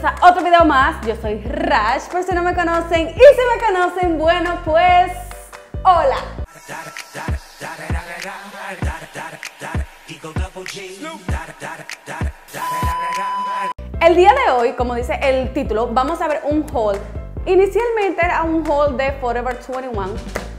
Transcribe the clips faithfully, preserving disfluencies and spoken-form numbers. bienvenidos a otro video más. Yo soy Rash, por si no me conocen, y si me conocen, bueno, pues, hola. El día de hoy, como dice el título, vamos a ver un haul. Inicialmente era un haul de Forever veintiuno,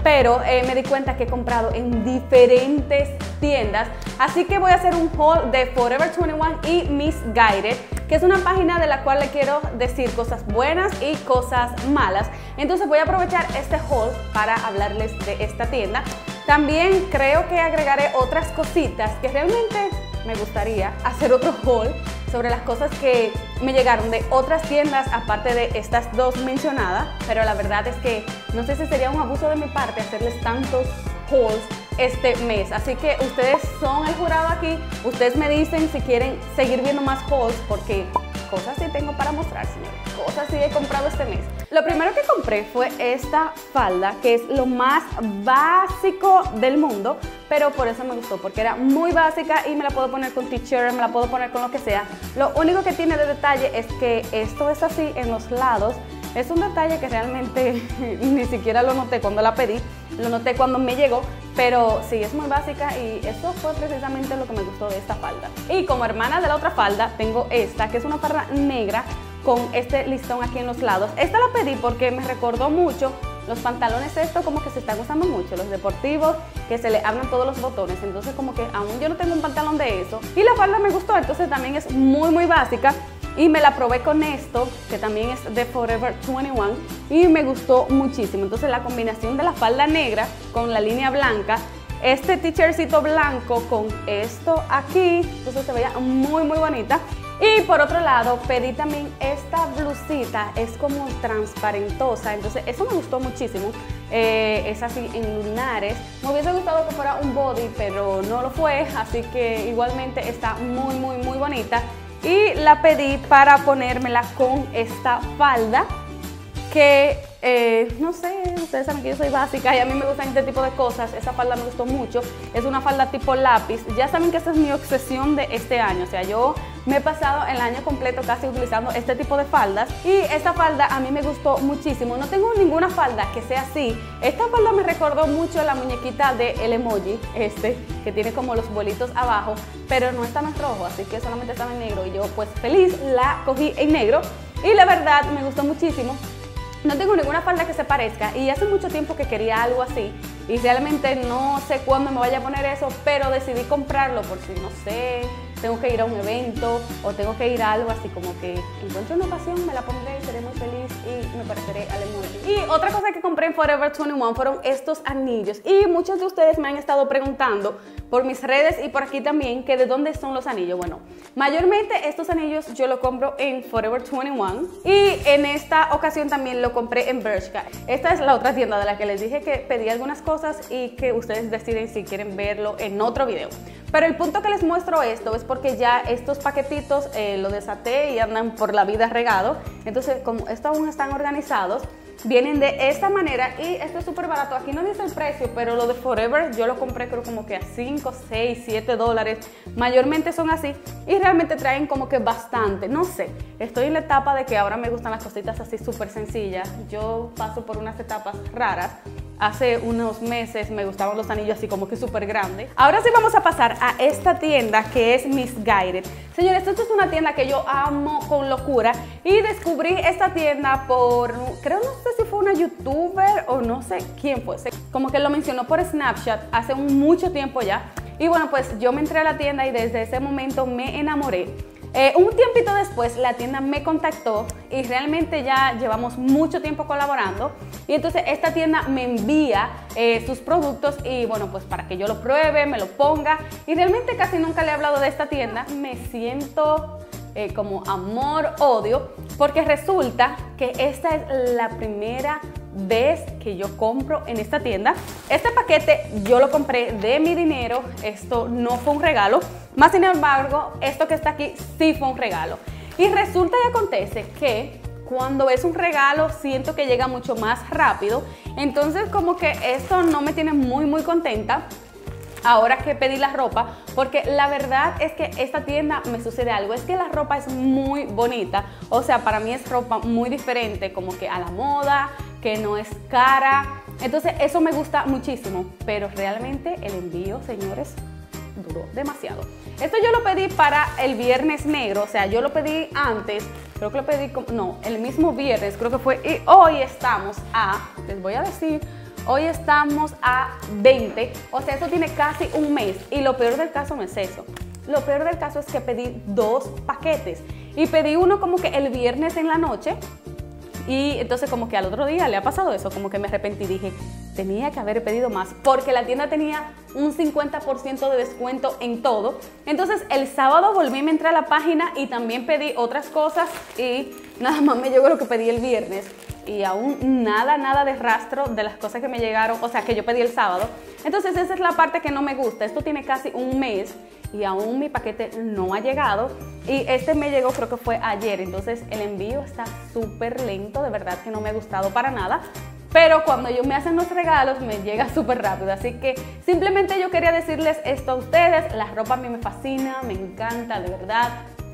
pero eh, me di cuenta que he comprado en diferentes tiendas, así que voy a hacer un haul de Forever veintiuno y Missguided, que es una página de la cual le quiero decir cosas buenas y cosas malas. Entonces voy a aprovechar este haul para hablarles de esta tienda. También creo que agregaré otras cositas que realmente me gustaría hacer otro haul sobre las cosas que me llegaron de otras tiendas aparte de estas dos mencionadas, pero la verdad es que no sé si sería un abuso de mi parte hacerles tantos hauls este mes, así que ustedes son el jurado aquí, ustedes me dicen si quieren seguir viendo más hauls, porque cosas sí tengo para mostrar, señores, cosas sí he comprado este mes. Lo primero que compré fue esta falda, que es lo más básico del mundo, pero por eso me gustó, porque era muy básica y me la puedo poner con t-shirt, me la puedo poner con lo que sea. Lo único que tiene de detalle es que esto es así en los lados. Es un detalle que realmente ni siquiera lo noté cuando la pedí, lo noté cuando me llegó, pero sí, es muy básica y eso fue precisamente lo que me gustó de esta falda. Y como hermana de la otra falda, tengo esta, que es una falda negra con este listón aquí en los lados. Esta la pedí porque me recordó mucho los pantalones estos como que se están usando mucho, los deportivos, que se le abren todos los botones, entonces como que aún yo no tengo un pantalón de eso. Y la falda me gustó, entonces también es muy muy básica. Y me la probé con esto, que también es de Forever veintiuno, y me gustó muchísimo. Entonces la combinación de la falda negra con la línea blanca, este t-shirtcito blanco con esto aquí, entonces se veía muy muy bonita. Y por otro lado pedí también esta blusita, es como transparentosa, entonces eso me gustó muchísimo. Eh, es así en lunares, me hubiese gustado que fuera un body, pero no lo fue, así que igualmente está muy muy muy bonita. Y la pedí para ponérmela con esta falda que, eh, no sé, ustedes saben que yo soy básica y a mí me gustan este tipo de cosas. Esa falda me gustó mucho, es una falda tipo lápiz. Ya saben que esa es mi obsesión de este año, o sea, yo me he pasado el año completo casi utilizando este tipo de faldas. Y esta falda a mí me gustó muchísimo, no tengo ninguna falda que sea así. Esta falda me recordó mucho la muñequita del emoji este, que tiene como los bolitos abajo, pero no estaba en rojo, así que solamente estaba en negro, y yo pues feliz la cogí en negro y la verdad me gustó muchísimo. No tengo ninguna falda que se parezca y hace mucho tiempo que quería algo así y realmente no sé cuándo me vaya a poner eso, pero decidí comprarlo por si, no sé, tengo que ir a un evento o tengo que ir a algo así como que encuentro una ocasión, me la pondré y seré muy feliz y me pareceré al emoji. Y otra cosa que compré en Forever veintiuno fueron estos anillos, y muchos de ustedes me han estado preguntando por mis redes y por aquí también que de dónde son los anillos. Bueno, mayormente estos anillos yo los compro en Forever veintiuno y en esta ocasión también lo compré en Bershka. Esta es la otra tienda de la que les dije que pedí algunas cosas y que ustedes deciden si quieren verlo en otro video. Pero el punto que les muestro esto es porque ya estos paquetitos eh, los desaté y andan por la vida regado. Entonces, como estos aún están organizados, vienen de esta manera y esto es súper barato. Aquí no dice el precio, pero lo de Forever yo lo compré creo como que a cinco, seis, siete dólares. Mayormente son así y realmente traen como que bastante. No sé, estoy en la etapa de que ahora me gustan las cositas así súper sencillas. Yo paso por unas etapas raras. Hace unos meses me gustaban los anillos así como que súper grandes. Ahora sí vamos a pasar a esta tienda que es Missguided. Señores, esto es una tienda que yo amo con locura y descubrí esta tienda por, creo, no sé si fue una youtuber o no sé quién fue. Como que lo mencionó por Snapchat hace mucho tiempo ya. Y bueno, pues yo me entré a la tienda y desde ese momento me enamoré. Eh, un tiempito después la tienda me contactó y realmente ya llevamos mucho tiempo colaborando y entonces esta tienda me envía eh, sus productos y bueno, pues para que yo lo pruebe, me lo ponga, y realmente casi nunca le he hablado de esta tienda. Me siento eh, como amor, odio, porque resulta que esta es la primera vez que yo compro en esta tienda. Este paquete yo lo compré de mi dinero, esto no fue un regalo, más sin embargo esto que está aquí sí fue un regalo. Y resulta y acontece que cuando es un regalo siento que llega mucho más rápido, entonces como que esto no me tiene muy muy contenta. ahora que pedí la ropa, porque la verdad es que esta tienda me sucede algo, es que la ropa es muy bonita, o sea, para mí es ropa muy diferente, como que a la moda, que no es cara, entonces eso me gusta muchísimo, pero realmente el envío, señores, duró demasiado. Esto yo lo pedí para el viernes negro, o sea, yo lo pedí antes, creo que lo pedí, como, no, el mismo viernes, creo que fue, y hoy estamos a, les voy a decir, hoy estamos a veinte, o sea, esto tiene casi un mes, y lo peor del caso no es eso, lo peor del caso es que pedí dos paquetes, y pedí uno como que el viernes en la noche, y entonces como que al otro día le ha pasado eso, como que me arrepentí y dije, tenía que haber pedido más, porque la tienda tenía un cincuenta por ciento de descuento en todo. Entonces el sábado volví, me entré a la página y también pedí otras cosas y nada más me llegó lo que pedí el viernes. Y aún nada, nada de rastro de las cosas que me llegaron, o sea, que yo pedí el sábado. Entonces esa es la parte que no me gusta. Esto tiene casi un mes y aún mi paquete no ha llegado. Y este me llegó, creo que fue ayer. Entonces el envío está súper lento, de verdad que no me ha gustado para nada. Pero cuando ellos me hacen los regalos, me llega súper rápido. Así que simplemente yo quería decirles esto a ustedes. La ropa a mí me fascina, me encanta, de verdad.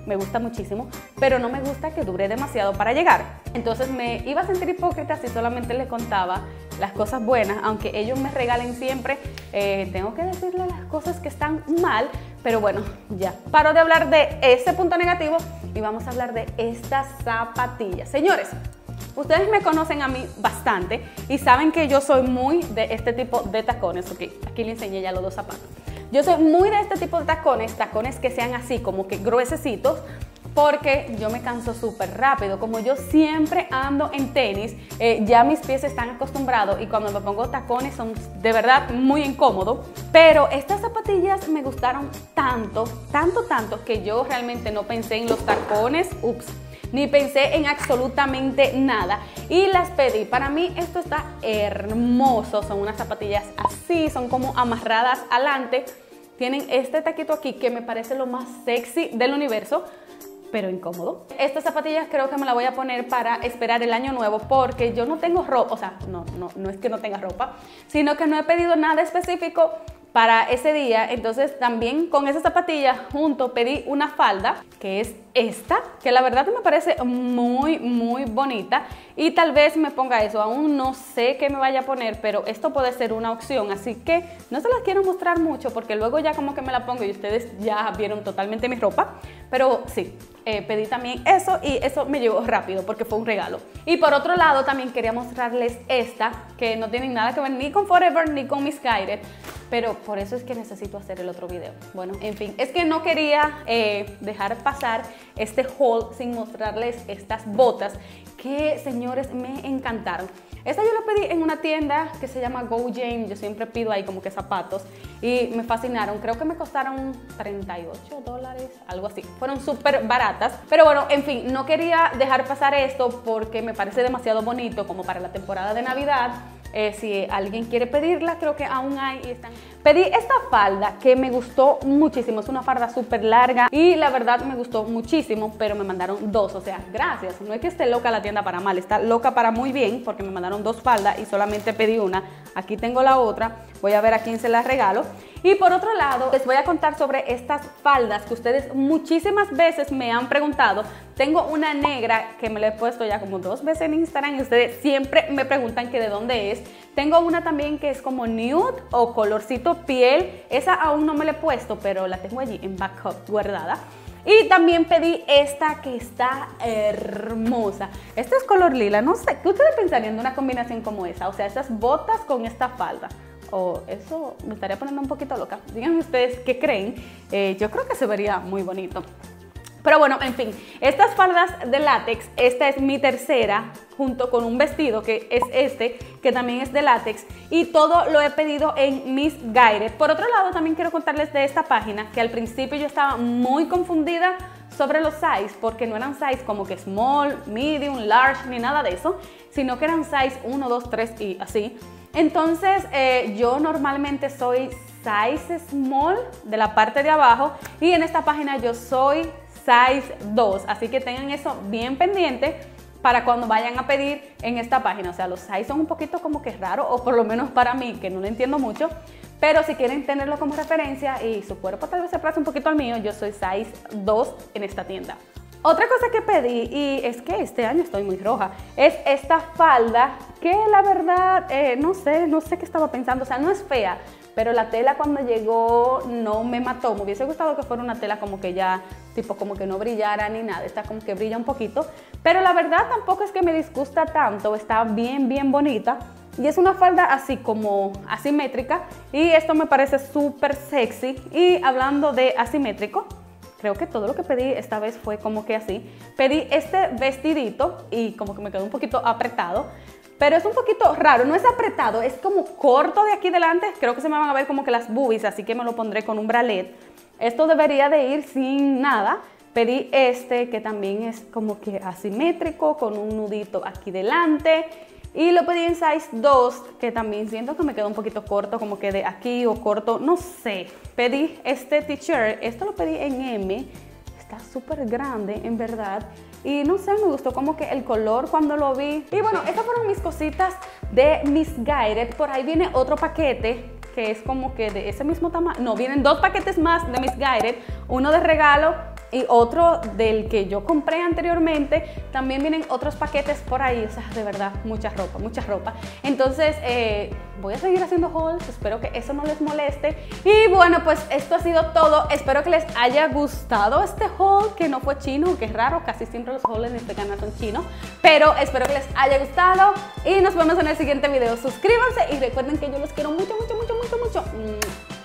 Me gusta muchísimo, pero no me gusta que dure demasiado para llegar. Entonces me iba a sentir hipócrita si solamente les contaba las cosas buenas. Aunque ellos me regalen siempre, eh, tengo que decirles las cosas que están mal. Pero bueno, ya paro de hablar de ese punto negativo y vamos a hablar de estas zapatillas. Señores, ustedes me conocen a mí bastante y saben que yo soy muy de este tipo de tacones. Ok, aquí les enseñé ya los dos zapatos. Yo soy muy de este tipo de tacones, tacones que sean así, como que gruesecitos, porque yo me canso súper rápido. Como yo siempre ando en tenis, eh, ya mis pies están acostumbrados y cuando me pongo tacones son de verdad muy incómodos. Pero estas zapatillas me gustaron tanto, tanto, tanto, que yo realmente no pensé en los tacones. Ups. Ni pensé en absolutamente nada y las pedí. Para mí esto está hermoso, son unas zapatillas así, son como amarradas adelante, tienen este taquito aquí que me parece lo más sexy del universo, pero incómodo. Estas zapatillas creo que me las voy a poner para esperar el año nuevo porque yo no tengo ropa, o sea, no, no, no es que no tenga ropa, sino que no he pedido nada específico para ese día. Entonces también con esas zapatillas junto pedí una falda, que es esta, que la verdad me parece muy muy bonita y tal vez me ponga eso, aún no sé qué me vaya a poner, pero esto puede ser una opción, así que no se las quiero mostrar mucho porque luego ya como que me la pongo y ustedes ya vieron totalmente mi ropa, pero sí, eh, pedí también eso y eso me llegó rápido porque fue un regalo. Y por otro lado también quería mostrarles esta, que no tiene nada que ver ni con Forever ni con Missguided, pero por eso es que necesito hacer el otro video. Bueno, en fin, es que no quería eh, dejar pasar este haul sin mostrarles estas botas que, señores, me encantaron. Esta yo la pedí en una tienda que se llama Go Jane, yo siempre pido ahí como que zapatos y me fascinaron, creo que me costaron treinta y ocho dólares, algo así, fueron súper baratas, pero bueno, en fin, no quería dejar pasar esto porque me parece demasiado bonito como para la temporada de Navidad. Eh, si alguien quiere pedirla, creo que aún hay y están. Pedí esta falda que me gustó muchísimo, es una falda súper larga y la verdad me gustó muchísimo, pero me mandaron dos, o sea, gracias. No es que esté loca la tienda para mal, está loca para muy bien porque me mandaron dos faldas y solamente pedí una. Aquí tengo la otra, voy a ver a quién se la regalo. Y por otro lado, les voy a contar sobre estas faldas que ustedes muchísimas veces me han preguntado. Tengo una negra que me la he puesto ya como dos veces en Instagram y ustedes siempre me preguntan que de dónde es. Tengo una también que es como nude o colorcito piel. Esa aún no me la he puesto, pero la tengo allí en backup guardada. Y también pedí esta que está hermosa. Este es color lila, no sé, ¿qué ustedes pensarían de una combinación como esa? O sea, esas botas con esta falda. O eso me estaría poniendo un poquito loca. Díganme ustedes qué creen. Eh, yo creo que se vería muy bonito. Pero bueno, en fin, estas faldas de látex, esta es mi tercera, junto con un vestido que es este, que también es de látex, y todo lo he pedido en Missguided. Por otro lado, también quiero contarles de esta página, que al principio yo estaba muy confundida sobre los size, porque no eran size como que small, medium, large, ni nada de eso, sino que eran size uno, dos, tres y así. Entonces, eh, yo normalmente soy size small de la parte de abajo, y en esta página yo soy size dos, así que tengan eso bien pendiente para cuando vayan a pedir en esta página. O sea, los size son un poquito como que raros, o por lo menos para mí, que no lo entiendo mucho, Pero si quieren tenerlo como referencia y su cuerpo tal vez se aplace un poquito al mío, yo soy size dos en esta tienda. Otra cosa que pedí, y es que este año estoy muy roja, es esta falda que la verdad, eh, no sé, no sé qué estaba pensando. O sea, no es fea, pero la tela cuando llegó no me mató. Me hubiese gustado que fuera una tela como que ya, tipo como que no brillara ni nada. Esta como que brilla un poquito, pero la verdad tampoco es que me disgusta tanto. Está bien, bien bonita. Y es una falda así como asimétrica, y esto me parece súper sexy. Y hablando de asimétrico, creo que todo lo que pedí esta vez fue como que así. Pedí este vestidito y como que me quedó un poquito apretado, pero es un poquito raro, no es apretado, es como corto de aquí delante. Creo que se me van a ver como que las boobies, así que me lo pondré con un bralet. Esto debería de ir sin nada. Pedí este que también es como que asimétrico, con un nudito aquí delante. Y lo pedí en size dos, que también siento que me quedó un poquito corto, como que de aquí o corto, no sé. Pedí este t-shirt, esto lo pedí en M, está súper grande en verdad. Y no sé, me gustó como que el color cuando lo vi. Y bueno, estas fueron mis cositas de Missguided. Por ahí viene otro paquete que es como que de ese mismo tamaño. No, vienen dos paquetes más de Missguided, uno de regalo y otro del que yo compré anteriormente. También vienen otros paquetes por ahí. O sea, de verdad, mucha ropa, mucha ropa. Entonces, eh, voy a seguir haciendo hauls. Espero que eso no les moleste. Y bueno, pues esto ha sido todo. Espero que les haya gustado este haul, que no fue chino, que es raro. Casi siempre los hauls en este canal son chinos. Pero espero que les haya gustado. Y nos vemos en el siguiente video. Suscríbanse y recuerden que yo los quiero mucho, mucho, mucho, mucho, mucho.